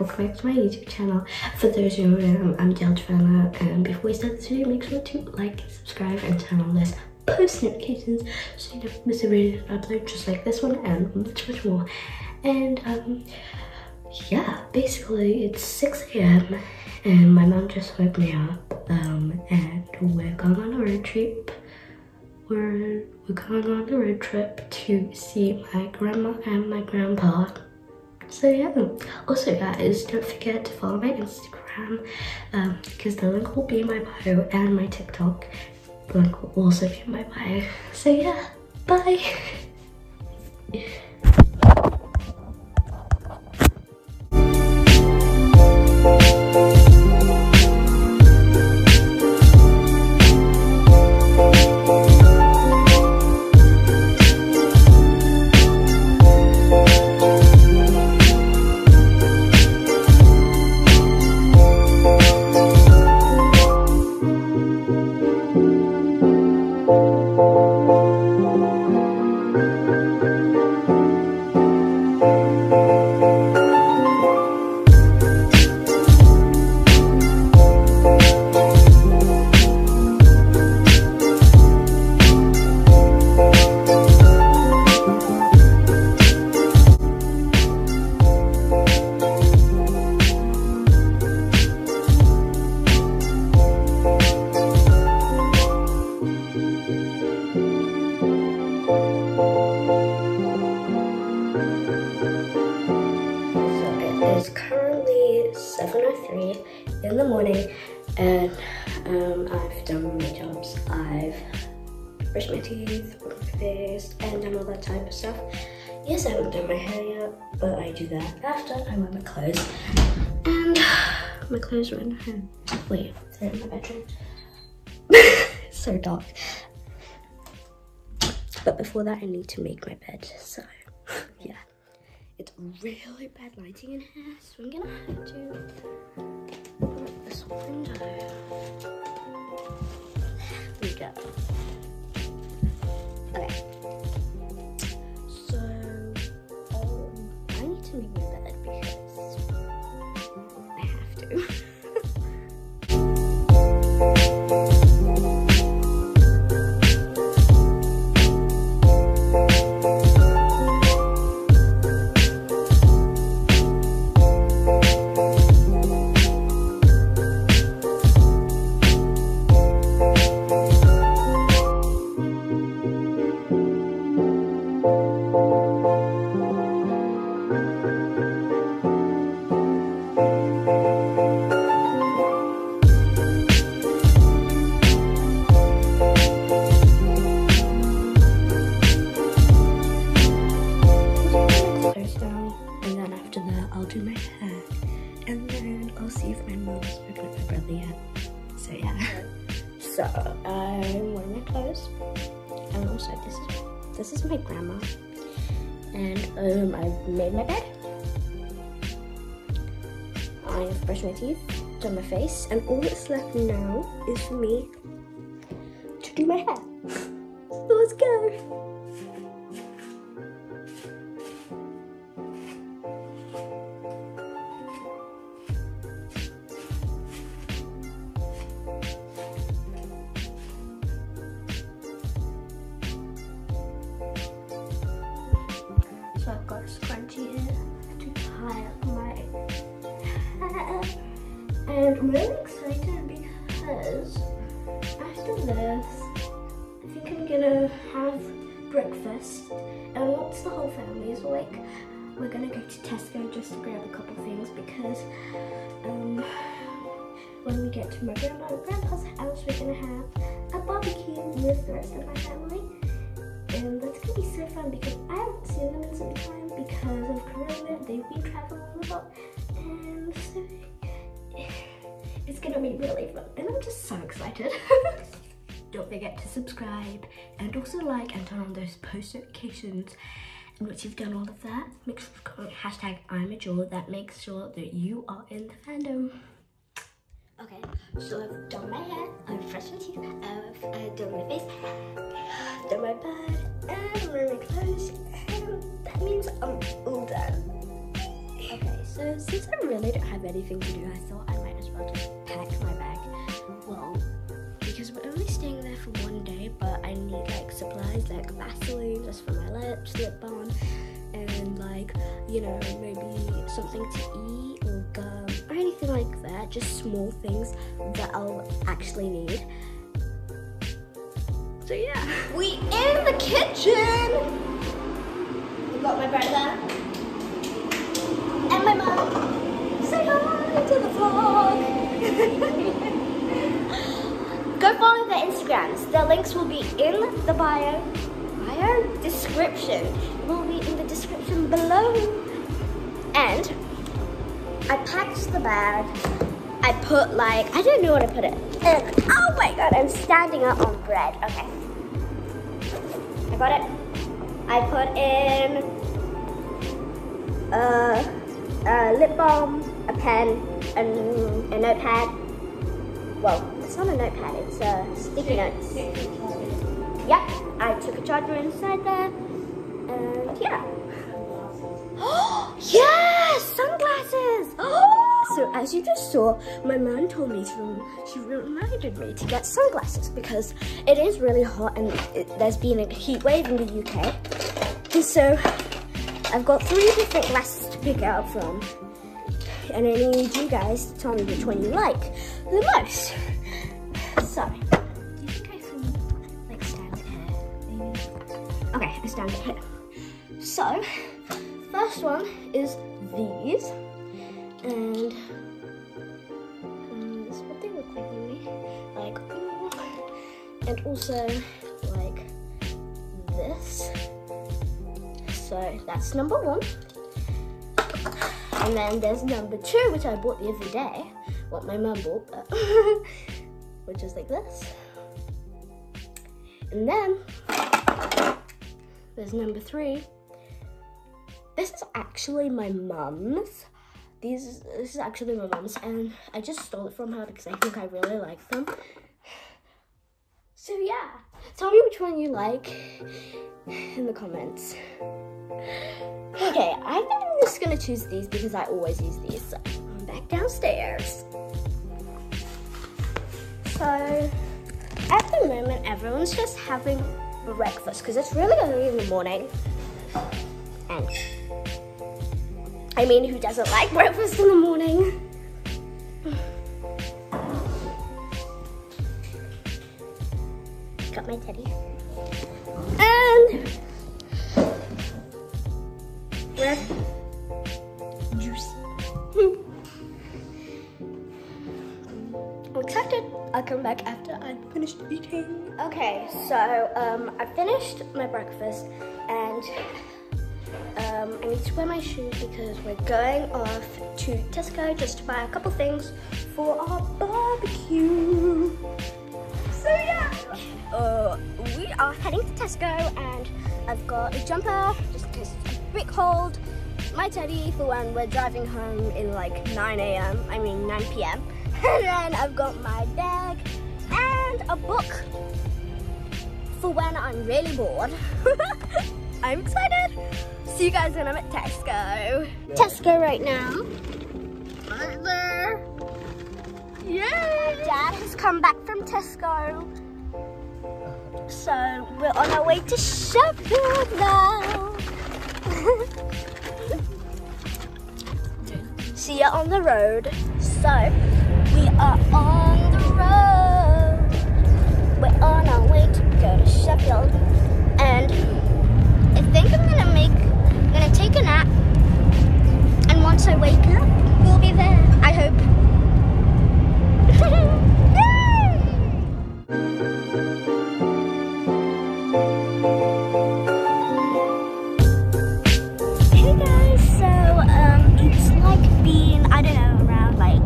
welcome back to my YouTube channel. For those who know, I'm Jael Jovanna, and before we start this video, make sure to like, subscribe, and turn on those post notifications so you don't miss a video that I upload, just like this one and much more. And yeah, basically it's 6 AM and my mom just woke me up, and we're going on a road trip. We're going on a road trip to see my grandma and my grandpa. So yeah, also guys, don't forget to follow my Instagram, because the link will be in my bio, and my TikTok link will also be in my bio. So yeah, bye! It's currently 7:03 in the morning, and I've done all my jobs. I've brushed my teeth, washed my face, and done all that type of stuff. Yes, I haven't done my hair yet, but I do that after I wear my clothes. And my clothes are in my home. Wait, they're in my bedroom. It's so dark. But before that, I need to make my bed, so yeah. It's really bad lighting in here, so I'm gonna have to open up this window. There we go. Okay. So, I need to make my bed because I have to. I'm wearing my clothes, and also this is my grandma, and I've made my bed, I've brushed my teeth, done my face, and all that's left now is for me to do my hair. So let's go! So I've got a scrunchie here to tie up my hair, and I'm really excited because after this I think I'm gonna have breakfast, and once the whole family is awake we're gonna go to Tesco just to grab a couple things, because when we get to my grandma and grandpa's house we're gonna have a barbecue with the rest of my family. And that's going to be so fun because I haven't seen them in some time because of Corona. They've been traveling a lot, and so it's going to be really fun. And I'm just so excited. Don't forget to subscribe and also like and turn on those post notifications. And once you've done all of that, make sure to comment hashtag I'm a Jael. That makes sure that you are in the fandom. Okay, so I've done my hair, I've brushed my teeth, I've done my face, I've done my bed, and I'm wearing my clothes, and that means I'm all done. Okay. So since I really don't have anything to do, I thought I might as well just pack my bag. Well, because we're only staying there for one day, but I need like supplies like Vaseline just for my lips, lip balm, and like, you know, maybe something to eat or gum or anything like that. Just small things that I'll actually need. So yeah, we in the kitchen. Got my brother and my mum. Say hi to the vlog. Go follow their Instagrams. Their links will be in the bio description. It will be in the description below. And I packed the bag. I put like, I don't know where to put it. And, oh my god, I'm standing up on bread. Okay, I got it. I put in a lip balm, a pen, a notepad. Well, it's not a notepad, it's a sticky notes. Yep, I took a charger inside there, and yeah. Yes, sunglasses! So as you just saw, my mom told me she reminded me to get sunglasses because it is really hot and there's been a heat wave in the UK. And so I've got 3 different glasses to pick out from. And I need you guys to tell me which one you like the most. So, do you think I can like stand it here? Maybe? Okay, I stand it here. So, first one is these. And this is what they look like on me. Like, and also like this. So that's number 1. And then there's number 2, which I bought the other day. What my mum bought, but which is like this. And then there's number 3. This is actually my mum's. This is actually my mum's, and I just stole it from her because I think I really like them. So yeah, tell me which one you like in the comments. Okay, I think I'm just gonna choose these because I always use these. So I'm back downstairs. So at the moment, everyone's just having breakfast because it's really early in the morning, and I mean, who doesn't like breakfast in the morning? Got my teddy. And we're juicy. I'm excited. I'll come back after I've finished eating. Okay, so I finished my breakfast and I need to wear my shoes because we're going off to Tesco just to buy a couple things for our barbecue. So yeah, we are heading to Tesco and I've got a jumper just in case it's a bit cold, my teddy for when we're driving home in like 9 p.m. And then I've got my bag and a book for when I'm really bored. I'm excited. See you guys when I'm at Tesco. Tesco right now. Right there. Yay! Dad has come back from Tesco. So we're on our way to Sheffield now. See ya on the road. So we are on the road. We're on our way to go to Sheffield. And I think I'm gonna take a nap, and once I wake up, we'll be there, I hope. Yay! Hey guys, so it's like been, I don't know, around like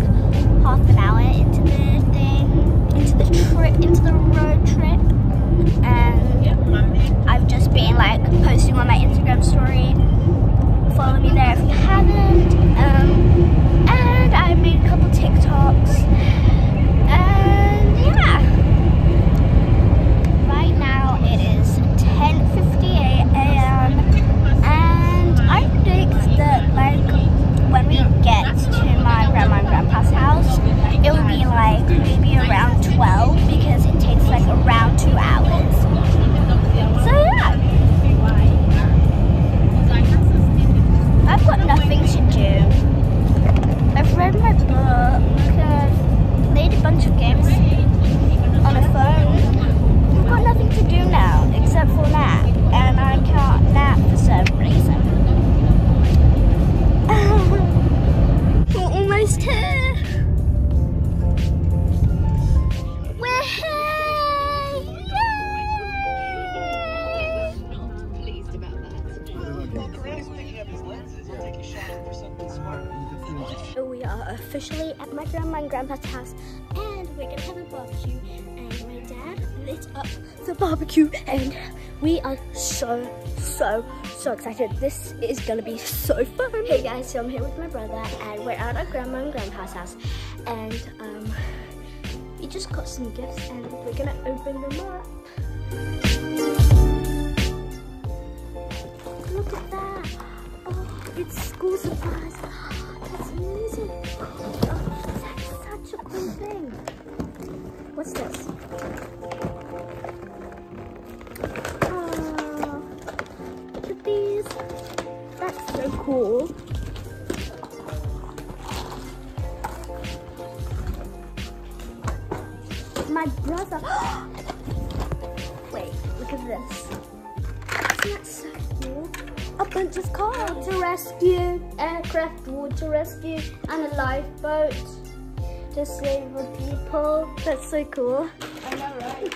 half an hour into the thing, into the trip, into the road trip, and I've just been like posting on my Instagram story. Follow me there if you haven't, and I and Grandpa's house, and we're gonna have a barbecue, and my dad lit up the barbecue, and we are so excited. This is gonna be so fun. Hey guys, so I'm here with my brother, and we're at our Grandma and Grandpa's house, and we just got some gifts, and we're gonna open them up. Look at that! Oh, it's school supplies. Oh, that's amazing. Oh, that's such a cool thing. What's this? Oh, look at these. That's so cool. My brother. Wait, look at this. Isn't that so cool? A bunch of cars. Water rescue, aircraft, water rescue, and a lifeboat. Disabled people. That's so cool. I know, right?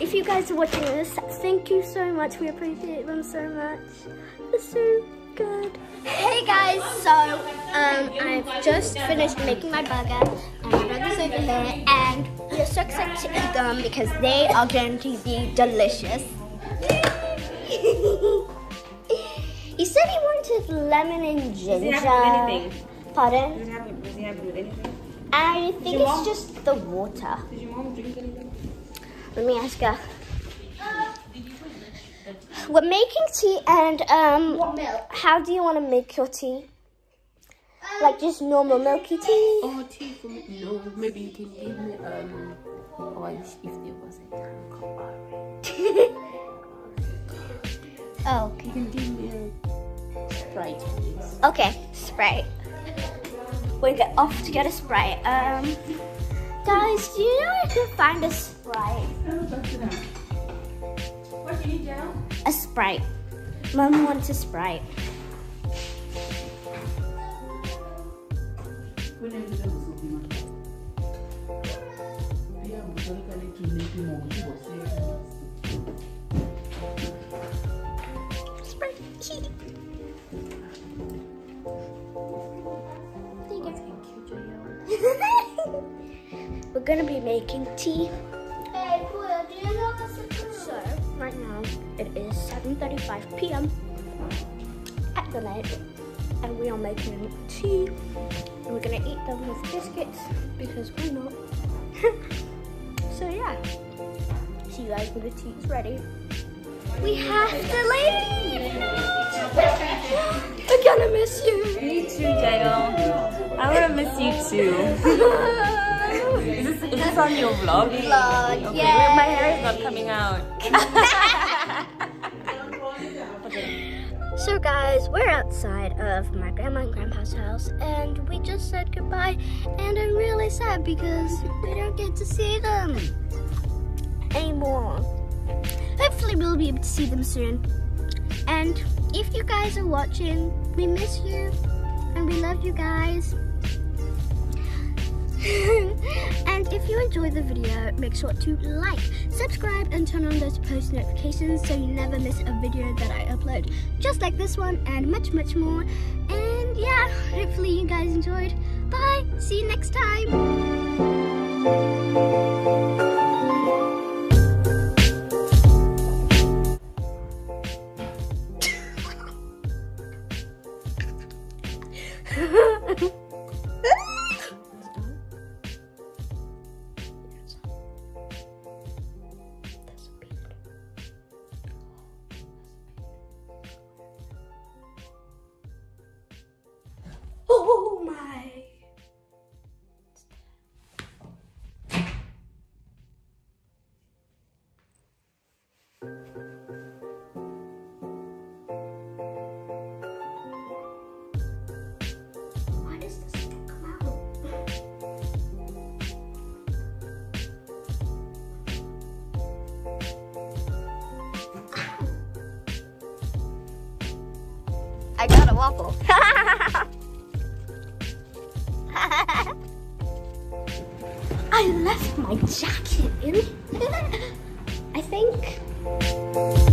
If you guys are watching this, thank you so much. We appreciate them so much. They're so good. Hey guys, so I've just finished making my burger, and my burger's over here, and we're so excited to eat them because they are going to be delicious. He said he wanted lemon and ginger. Does he have to do anything? Pardon? Does he have to do anything? I think it's just the water. Did your mom drink anything? Let me ask her. We're making tea, and what milk? How do you want to make your tea? Like just normal milky tea? Oh, tea for me. No, maybe you can give me orange if there was a time. Oh, okay. You can give me a Sprite, please. Okay, Sprite. We'll get off to get a Sprite. Guys, do you know where I can find a Sprite? What do you need now? A Sprite. Mum wants a Sprite. Sprite. We're gonna be making tea. Hey, Puyo, do you know what's the time? So, right now, it is 7:35 p.m. at the night, and we are making tea. We're gonna eat them with biscuits because why not? So yeah, see you guys when the tea's ready. We have to leave. I'm gonna miss you. Me too, Jael. I'm gonna miss you too. Is this on your vlog? Vlog, okay, yeah. Wait, my hair is not coming out. So guys, we're outside of my Grandma and Grandpa's house, and we just said goodbye, and I'm really sad because we don't get to see them anymore. Hopefully we'll be able to see them soon. And if you guys are watching, we miss you and we love you guys. And if you enjoyed the video, make sure to like, subscribe, and turn on those post notifications so you never miss a video that I upload, just like this one and much more. And yeah, hopefully you guys enjoyed. Bye, see you next time. I got a waffle. I left my jacket in. I think.